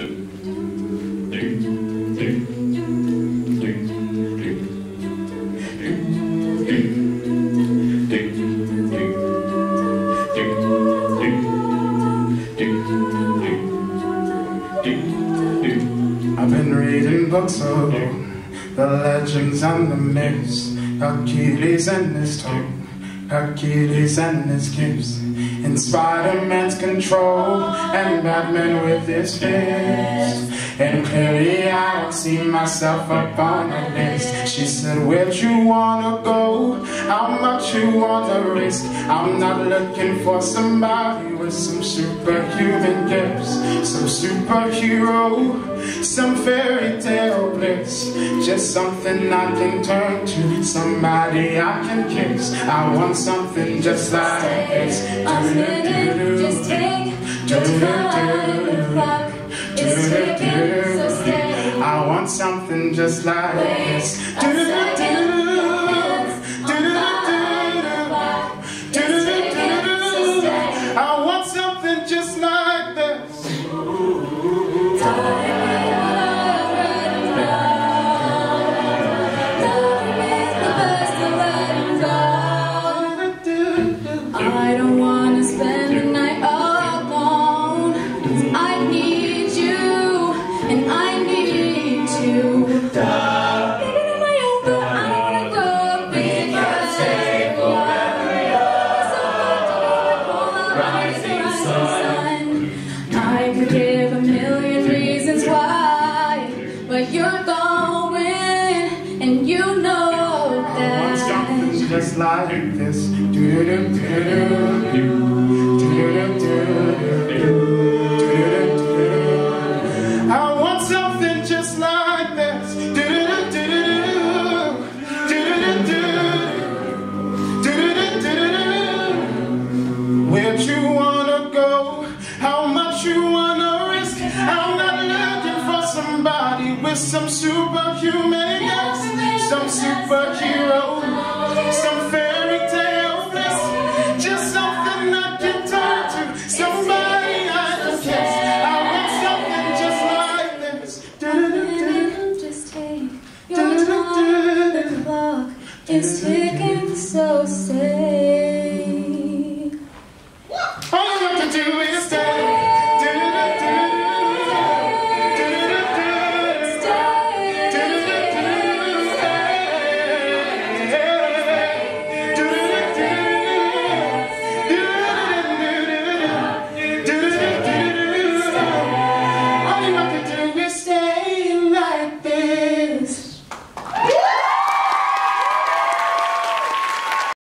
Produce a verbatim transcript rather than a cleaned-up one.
I've been reading books of old, the legends and the myths, Achilles and his toe, Achilles and his gifts, and Spider-Man's control, and Batman with his fist. And clearly I don't see myself upon a list. She said, where'd you wanna go? How much you wanna risk? I'm not looking for somebody with some superhuman gifts, some superhero, some fairy tale bliss. Just something I can turn to, somebody I can kiss. I want something just like this. Just take, just come just take it, so stay. I want something just like this. Do do do do do. I want something just like this. I don't wanna spend the night alone. I need you, and I need to die. Living on my own, but I don't wanna go. We can't stay forever young. So far to be with all the rising sun. I could give a million reasons why, but you're going, and you know that. I want something just like this. Do do do do do do do. I want something just like this. Do do do do do do do. Where'd you wanna go? How much you wanna risk? I'm not looking for somebody with some superhuman gifts, some superhero, some fairy.